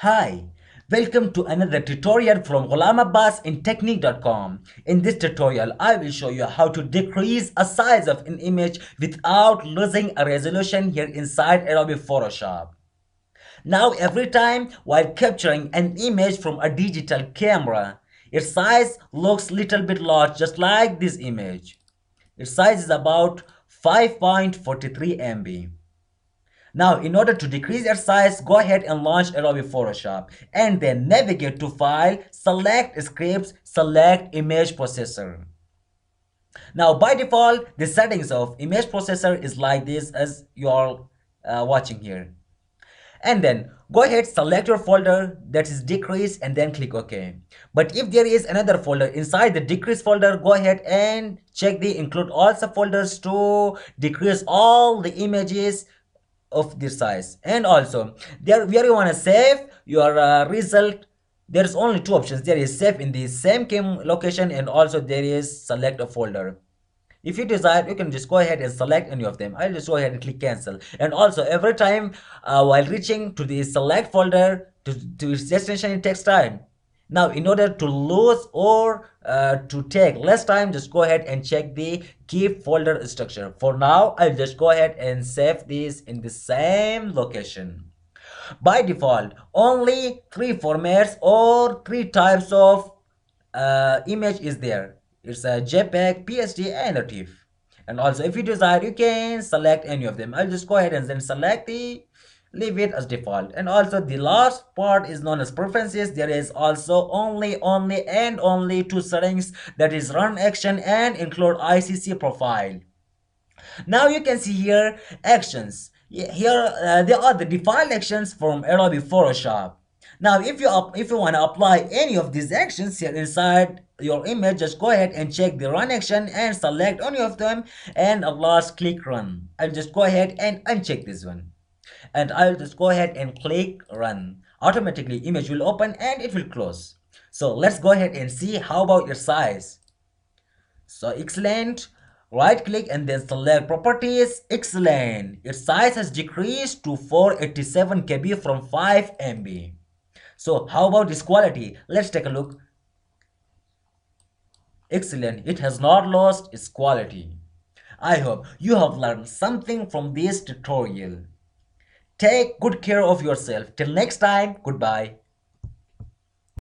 Hi, welcome to another tutorial from Ghulam Abbas in Technig.com. In this tutorial, I will show you how to decrease a size of an image without losing a resolution here inside Adobe Photoshop. Now every time while capturing an image from a digital camera, its size looks little bit large, just like this image. Its size is about 5.43 MB. Now, in order to decrease its size, go ahead and launch Adobe Photoshop and then navigate to File, select Scripts, select Image Processor. Now, by default, the settings of Image Processor is like this, as you are watching here. And then go ahead, select your folder that is decrease and then click OK. But if there is another folder inside the decrease folder, go ahead and check the include all subfolders to decrease all the images of this size. And also there where you want to save your result, there's only two options. There is save in the same location, and also there is select a folder. If you desire, you can just go ahead and select any of them. I'll just go ahead and click cancel. And also every time while reaching to the select folder to its destination, it takes time. Now in order to lose or to take less time, just go ahead and check the keep folder structure. For now, I'll just go ahead and save this in the same location. By default, only three formats or three types of image is there. It's a JPEG, PSD, and a TIFF. And also if you desire, you can select any of them. I'll just go ahead and then select the leave it as default. And also the last part is known as preferences. There is also only two settings, that is run action and include ICC profile. Now you can see here actions. Here there are the default actions from Adobe Photoshop. Now if you want to apply any of these actions here inside your image, just go ahead and check the run action and select any of them, and at last click run. I'll just go ahead and uncheck this one, and I'll just go ahead and click run. Automatically image will open and it will close. So let's go ahead and see how about your size. So excellent, right click and then select properties. Excellent, its size has decreased to 487 KB from 5 MB. So how about its quality? Let's take a look. Excellent, it has not lost its quality. I hope you have learned something from this tutorial. Take good care of yourself. Till next time, goodbye.